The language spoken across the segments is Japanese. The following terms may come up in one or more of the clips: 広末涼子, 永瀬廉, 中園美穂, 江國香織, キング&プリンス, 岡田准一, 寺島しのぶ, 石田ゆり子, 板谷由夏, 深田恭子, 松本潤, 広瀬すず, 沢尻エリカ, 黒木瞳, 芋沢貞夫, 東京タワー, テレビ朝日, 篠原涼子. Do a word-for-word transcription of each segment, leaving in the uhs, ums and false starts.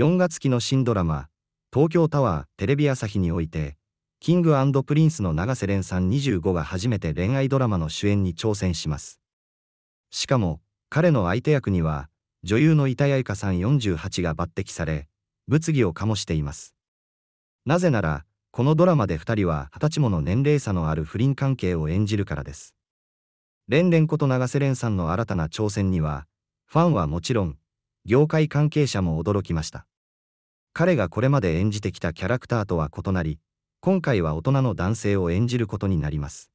よんがつきの新ドラマ、東京タワーテレビ朝日において、キング&プリンスの永瀬廉さんにじゅうごが初めて恋愛ドラマの主演に挑戦します。しかも、彼の相手役には、女優の板谷由夏さんよんじゅうはちが抜擢され、物議を醸しています。なぜなら、このドラマでふたりははたちもの年齢差のある不倫関係を演じるからです。連連こと永瀬廉さんの新たな挑戦には、ファンはもちろん、業界関係者も驚きました。彼がこれまで演じてきたキャラクターとは異なり、今回は大人の男性を演じることになります。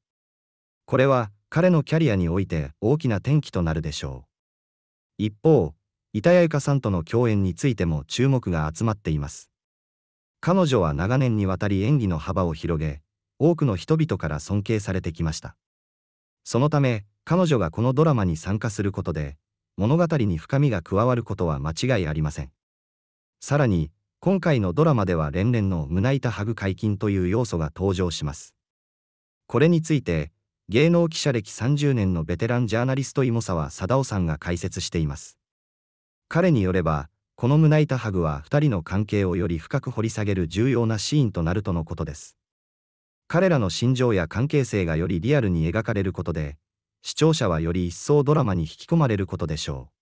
これは彼のキャリアにおいて大きな転機となるでしょう。一方、板谷由夏さんとの共演についても注目が集まっています。彼女は長年にわたり演技の幅を広げ、多くの人々から尊敬されてきました。そのため、彼女がこのドラマに参加することで、物語に深みが加わることは間違いありません。さらに、今回のドラマでは連連の胸板ハグ解禁という要素が登場します。これについて、芸能記者歴さんじゅうねんのベテランジャーナリスト芋沢貞夫さんが解説しています。彼によれば、この胸板ハグはふたりの関係をより深く掘り下げる重要なシーンとなるとのことです。彼らの心情や関係性がよりリアルに描かれることで、視聴者はより一層ドラマに引き込まれることでしょう。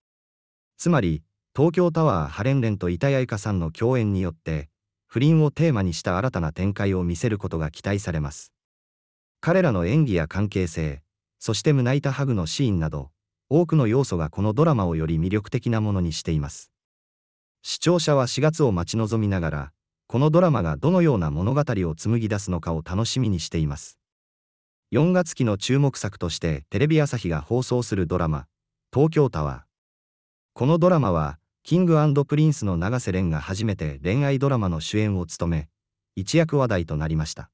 つまり、東京タワーハ連連と板谷由夏さんの共演によって、不倫をテーマにした新たな展開を見せることが期待されます。彼らの演技や関係性、そして胸板ハグのシーンなど、多くの要素がこのドラマをより魅力的なものにしています。視聴者はしがつを待ち望みながら、このドラマがどのような物語を紡ぎ出すのかを楽しみにしています。よんがつきの注目作としてテレビ朝日が放送するドラマ「東京タワー」。このドラマはキング&プリンスの永瀬廉が初めて恋愛ドラマの主演を務め、一躍話題となりました。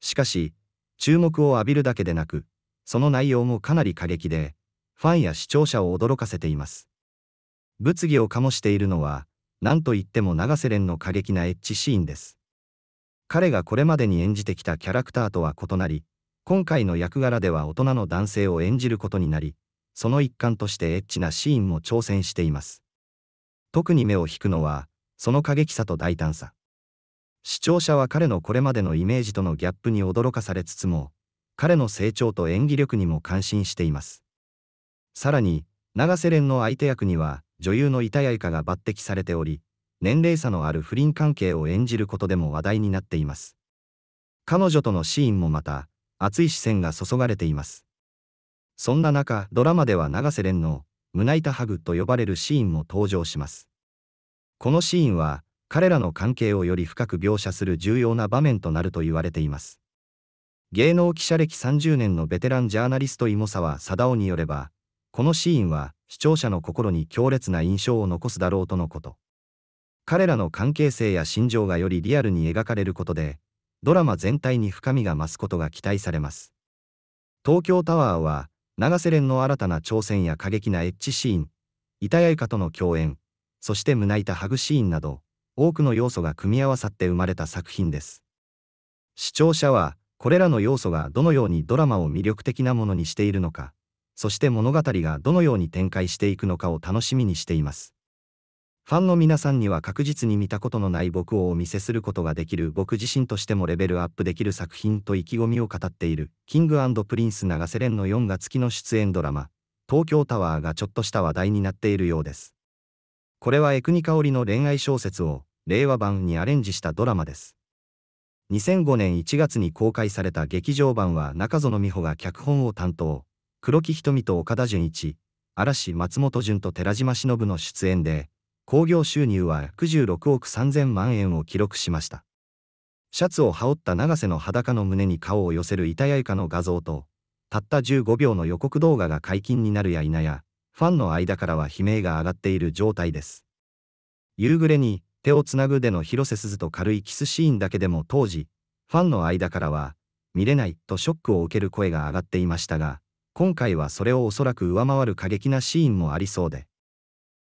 しかし、注目を浴びるだけでなく、その内容もかなり過激で、ファンや視聴者を驚かせています。物議を醸しているのは、なんといっても永瀬廉の過激なエッチシーンです。彼がこれまでに演じてきたキャラクターとは異なり、今回の役柄では大人の男性を演じることになり、その一環としてエッチなシーンも挑戦しています。特に目を引くのは、その過激さと大胆さ。視聴者は彼のこれまでのイメージとのギャップに驚かされつつも、彼の成長と演技力にも感心しています。さらに、永瀬廉の相手役には、女優の板谷由夏が抜擢されており、年齢差のある不倫関係を演じることでも話題になっています。彼女とのシーンもまた、熱い視線が注がれています。そんな中、ドラマでは永瀬廉の胸板ハグと呼ばれるシーンも登場します。このシーンは彼らの関係をより深く描写する重要な場面となると言われています。芸能記者歴さんじゅうねんのベテランジャーナリスト芋沢貞夫によれば、このシーンは視聴者の心に強烈な印象を残すだろうとのこと。彼らの関係性や心情がよりリアルに描かれることで、ドラマ全体に深みが増すことが期待されます。東京タワーは、永瀬廉の新たな挑戦や過激なエッチシーン、板谷由夏との共演、そして胸板ハグシーンなど、多くの要素が組み合わさって生まれた作品です。視聴者は、これらの要素がどのようにドラマを魅力的なものにしているのか、そして物語がどのように展開していくのかを楽しみにしています。ファンの皆さんには確実に見たことのない僕をお見せすることができる、僕自身としてもレベルアップできる作品と意気込みを語っているキング&プリンス永瀬廉のよんがつきの出演ドラマ「東京タワー」がちょっとした話題になっているようです。これは江國香織の恋愛小説を令和版にアレンジしたドラマです。にせんごねんいちがつに公開された劇場版は中園美穂が脚本を担当、黒木瞳と岡田准一、嵐松本潤と寺島しのぶの出演で、興行収入はきゅうじゅうろくおくさんぜんまんえんを記録しました。シャツを羽織った永瀬の裸の胸に顔を寄せる板谷由夏の画像と、たったじゅうごびょうの予告動画が解禁になるや否や、ファンの間からは悲鳴が上がっている状態です。夕暮れに手をつなぐでの広瀬すずと軽いキスシーンだけでも当時、ファンの間からは、見れないとショックを受ける声が上がっていましたが、今回はそれをおそらく上回る過激なシーンもありそうで。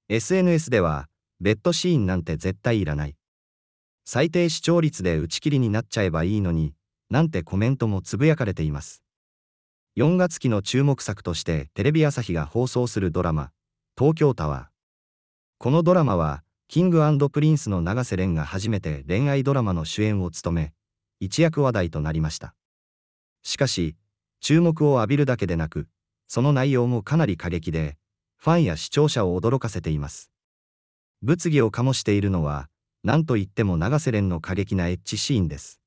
エスエヌエス では、ベッドシーンなんて絶対いらない。最低視聴率で打ち切りになっちゃえばいいのに、なんてコメントもつぶやかれています。よんがつきの注目作としてテレビ朝日が放送するドラマ、東京タワー。このドラマは、キング&プリンスの永瀬廉が初めて恋愛ドラマの主演を務め、一躍話題となりました。しかし、注目を浴びるだけでなく、その内容もかなり過激で、ファンや視聴者を驚かせています。物議を醸しているのは、なんといっても永瀬廉の過激なエッチシーンです。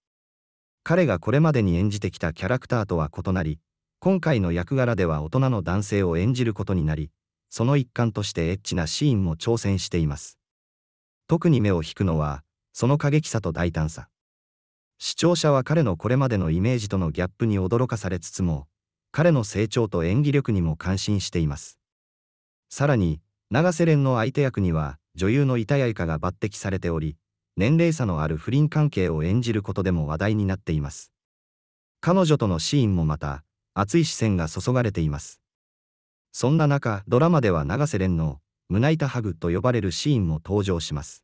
彼がこれまでに演じてきたキャラクターとは異なり、今回の役柄では大人の男性を演じることになり、その一環としてエッチなシーンも挑戦しています。特に目を引くのは、その過激さと大胆さ。視聴者は彼のこれまでのイメージとのギャップに驚かされつつも、彼の成長と演技力にも感心しています。さらに、永瀬廉の相手役には、女優の板谷由夏が抜擢されており、年齢差のある不倫関係を演じることでも話題になっています。彼女とのシーンもまた、熱い視線が注がれています。そんな中、ドラマでは永瀬廉の胸板ハグと呼ばれるシーンも登場します。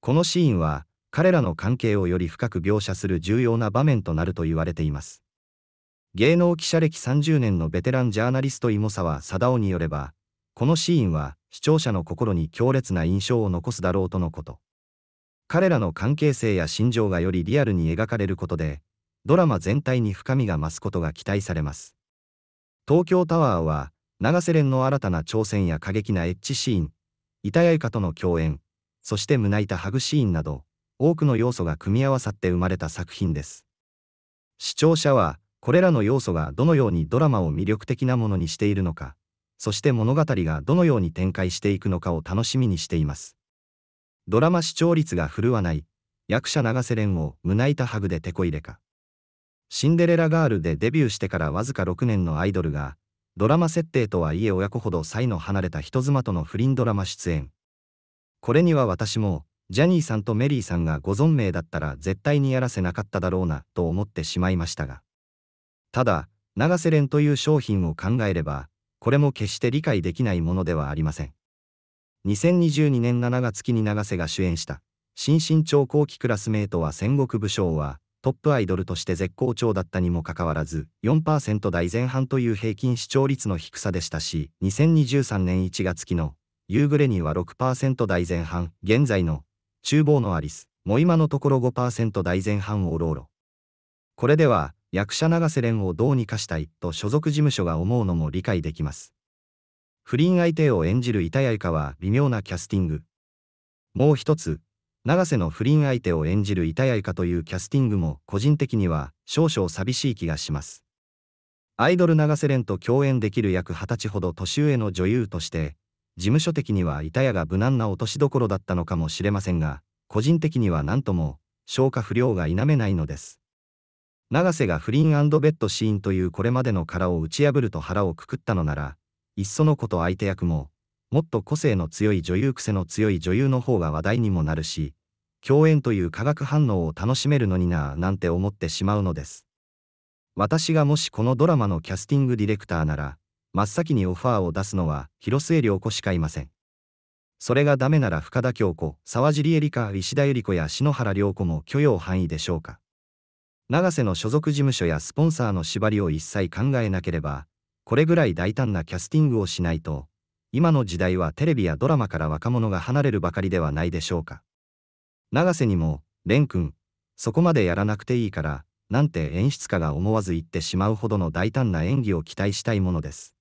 このシーンは、彼らの関係をより深く描写する重要な場面となると言われています。芸能記者歴さんじゅうねんのベテランジャーナリスト芋沢貞夫によれば、このシーンは視聴者の心に強烈な印象を残すだろうとのこと。彼らの関係性や心情がよりリアルに描かれることで、ドラマ全体に深みが増すことが期待されます。東京タワーは、永瀬廉の新たな挑戦や過激なエッチシーン、板谷由夏との共演、そして胸板ハグシーンなど、多くの要素が組み合わさって生まれた作品です。視聴者は、これらの要素がどのようにドラマを魅力的なものにしているのか、そして物語がどのように展開していくのかを楽しみにしています。ドラマ視聴率が振るわない、役者永瀬廉を胸板ハグでテコ入れか。シンデレラガールでデビューしてからわずかろくねんのアイドルが、ドラマ設定とはいえ親子ほど才の離れた人妻との不倫ドラマ出演。これには私も、ジャニーさんとメリーさんがご存命だったら絶対にやらせなかっただろうなと思ってしまいましたが。ただ、永瀬廉という商品を考えれば、これも決して理解できないものではありません。にせんにじゅうにねんしちがつ期に永瀬が主演した、新身長後期クラスメートは戦国武将は、トップアイドルとして絶好調だったにもかかわらず、よんパーセント 台前半という平均視聴率の低さでしたし、にせんにじゅうさんねんいちがつ期の、夕暮れには ろくパーセント 台前半、現在の、厨房のアリス、も今のところ ごパーセント 台前半をおろおろ。これでは、役者永瀬廉をどうにかしたいと所属事務所が思うのも理解できます。不倫相手を演じる板谷由夏は微妙なキャスティング。もう一つ、永瀬の不倫相手を演じる板谷由夏というキャスティングも個人的には少々寂しい気がします。アイドル永瀬廉と共演できる約はたちほど年上の女優として、事務所的には板谷が無難な落としどころだったのかもしれませんが、個人的には何とも消化不良が否めないのです。永瀬が不倫&ベッドシーンというこれまでの殻を打ち破ると腹をくくったのなら、いっそのこと相手役も、もっと個性の強い女優癖の強い女優の方が話題にもなるし、共演という化学反応を楽しめるのになぁなんて思ってしまうのです。私がもしこのドラマのキャスティングディレクターなら、真っ先にオファーを出すのは広末涼子しかいません。それがダメなら深田恭子、沢尻エリカ、石田ゆり子や篠原涼子も許容範囲でしょうか。永瀬の所属事務所やスポンサーの縛りを一切考えなければ、これぐらい大胆なキャスティングをしないと、今の時代はテレビやドラマから若者が離れるばかりではないでしょうか。永瀬にも、廉君、そこまでやらなくていいから、なんて演出家が思わず言ってしまうほどの大胆な演技を期待したいものです。